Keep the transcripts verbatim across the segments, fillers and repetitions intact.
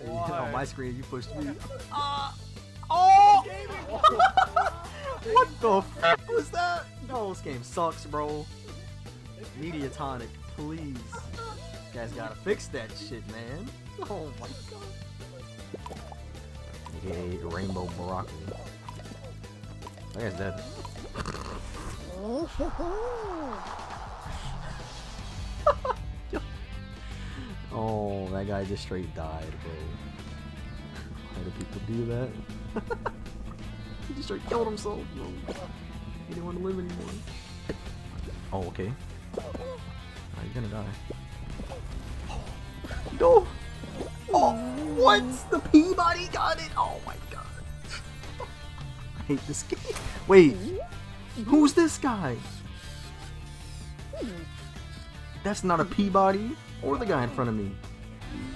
And on my screen, you pushed me. Uh, oh! What the f was that? No, this game sucks, bro. Mediatonic, please. You guys gotta fix that shit, man. Oh my god. Yay, rainbow broccoli. I guess that. Oh, that guy just straight died, bro. Why do people do that? He just straight killed himself, bro. He didn't want to live anymore. Oh, okay. Oh, you're gonna die. Oh, no! Oh, what? The Peabody got it? Oh my god. I hate this game. Wait. Who's this guy? That's not a Peabody or the guy in front of me.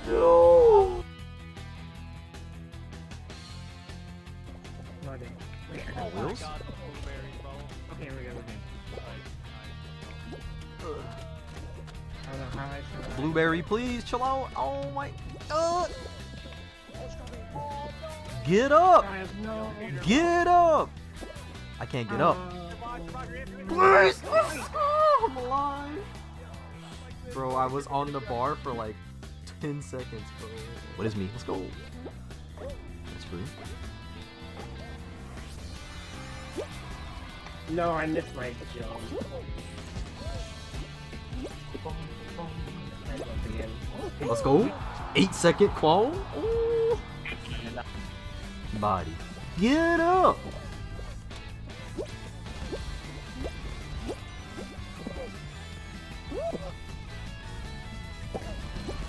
No. Oh, my god. Okay, here we go. Blueberry, please, chill out. Oh my. Uh. Get up! Get up! I can't get up. Please, let's go! I'm alive. Bro, I was on the bar for like ten seconds, bro. What is me? Let's go. That's free. No, I missed my jump. Let's go. eight second qual. Ooh. Body. Get up.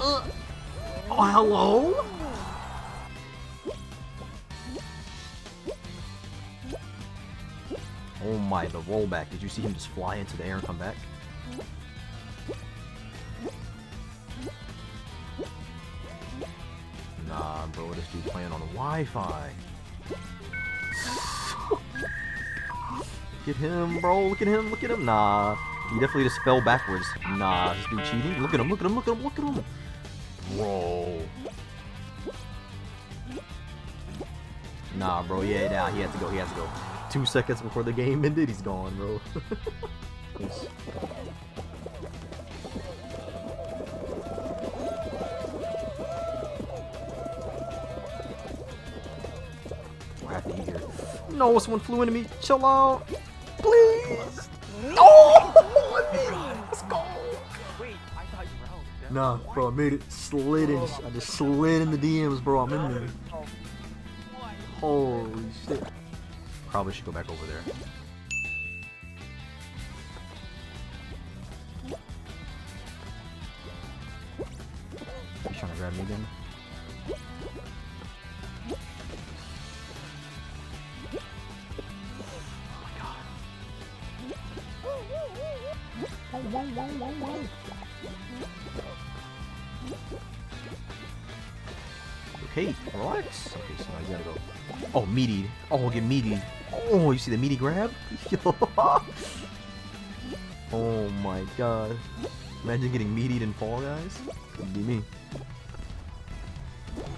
Uh. Oh, hello. Oh my, the rollback. Did you see him just fly into the air and come back? Nah, bro, this dude playing on the Wi-Fi. Look at him, bro. Look at him. Look at him. Nah, he definitely just fell backwards. Nah, this dude cheating. Look at him. Look at him. Look at him. Look at him. Bro. Nah, bro. Yeah, nah. He has to go. He has to go. Two seconds before the game ended, he's gone, bro. No, someone flew into me. Chill out. Please. Oh! Let's go. Wait, I thought you were out. Nah, bro, I made it. Slid in. I just slid in the D Ms, bro. I'm in there. Holy shit. Probably should go back over there. He's trying to grab me again. Whoa, whoa, whoa, whoa. Okay, relax. Okay, so I gotta go. Oh, meaty. Oh, get meaty. Oh, you see the meaty grab? Oh my god. Imagine getting meatied in Fall Guys. Couldn't be me.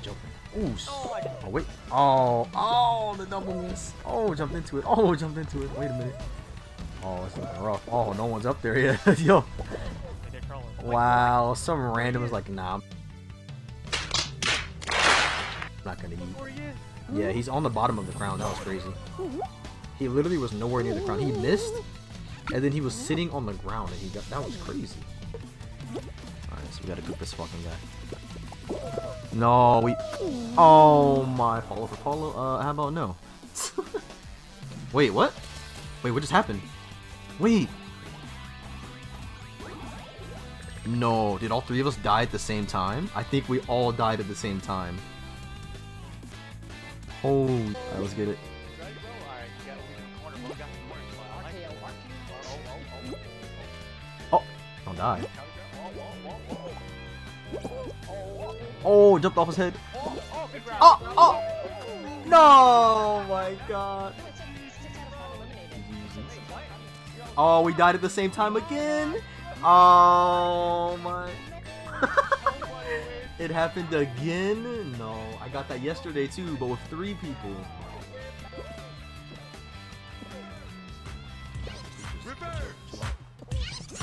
Jumping. Ooh. Oh, wait. Oh, oh, the double miss. Oh, jumped into it. Oh, jumped into it. Wait a minute. Oh, it's looking rough. Oh, no one's up there yet. Yo. Wow, some random is like, nah. Not gonna eat. Yeah, he's on the bottom of the crown. That was crazy. He literally was nowhere near the crown. He missed, and then he was sitting on the ground, and he got. That was crazy. Alright, so we gotta cook this fucking guy. No, we. Oh my. Follow for follow. Uh, how about no? Wait, what? Wait, what just happened? Wait! No, did all three of us die at the same time? I think we all died at the same time. Holy... Alright, let's get it. Oh! Don't die. Oh, jumped off his head. Oh! Oh! No! My god. Oh, we died at the same time again. Oh my. It happened again? No, I got that yesterday too, but with three people. Reverse.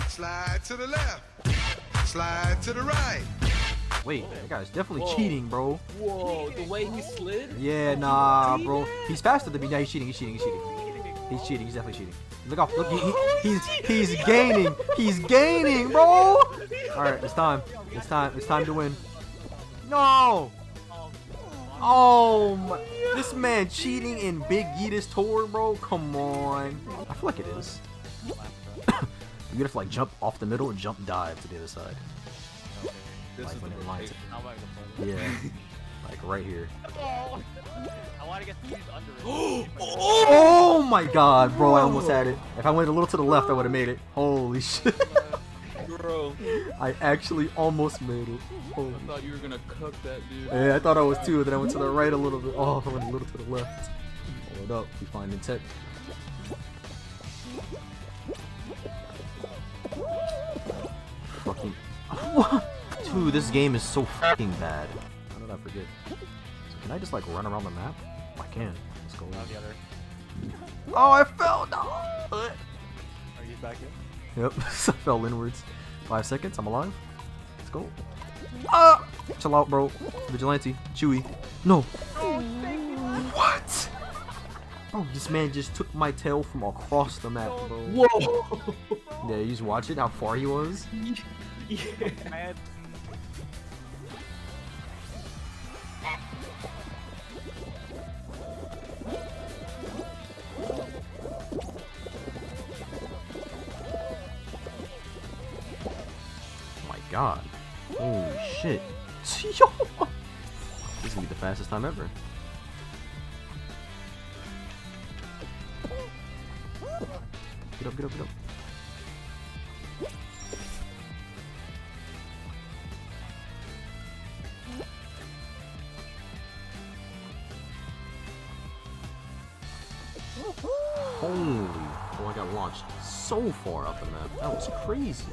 Slide to the left. Slide to the right. Wait, that guy's definitely Whoa. cheating, bro. Whoa, the way he slid? Yeah, nah, bro. He's faster than me. Now he's cheating, he's cheating, he's cheating. He's cheating, he's definitely cheating. Look off, look, he, he's, he's gaining, he's gaining, bro! Alright, it's time, it's time, it's time to win. No! Oh my, this man cheating in Big Yeetus Tour, bro, come on. I feel like it is. You gonna have to like jump off the middle and jump dive to the other side. Like when it lines up. Yeah. Like right here. Oh, I want to get these under it. Oh my god, bro, I almost had it. If I went a little to the left, I would have made it. Holy shit. Bro. I actually almost made it. Holy. I thought you were going to cook that dude. Yeah, I thought I was too, then I went to the right a little bit. Oh, if I went a little to the left. Hold up, we find intent. Fucking. Dude, this game is so fucking bad. I forget. So can I just like run around the map? Oh, I can. Let's go. The other. Oh, I fell! No! Are you back in? Yep. I fell inwards. Five seconds. I'm alive. Let's go. Ah! Chill out, bro. Vigilante. Chewy. No. Oh, what? Oh, this man just took my tail from across the map, bro. Whoa! Yeah, you just watch it. How far he was. Yeah. God. Holy shit. This is gonna be the fastest time ever. Get up, get up, get up. Holy. Oh, I got launched so far up in that. That was crazy.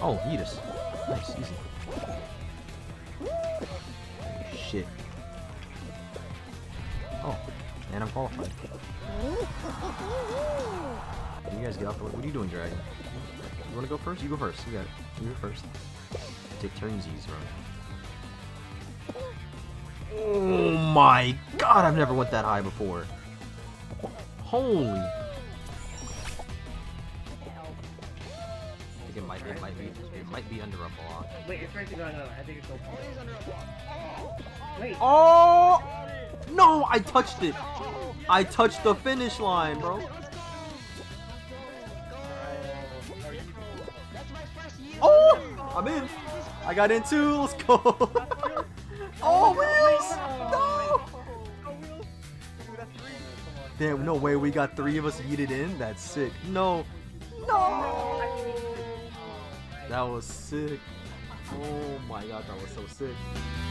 Oh, Yeetus. Nice, easy. Oh, shit. Oh, and I'm qualified. You guys get off the way. What are you doing, Dragon? You wanna go first? You go first. You got it. You go first. Take turnsies, bro. Oh my god, I've never went that high before. Holy. It might, it might be, it might be under a block. Wait, it's right to go. No, I think it's open. It is under a block. Wait. Oh! No, I touched it. I touched the finish line, bro. Oh! I'm in. I got in too. Let's go. Oh, Wheels! No! Damn, no way. We got three of us yeeted in. That's sick. No. No! That was sick. Oh my god, that was so sick.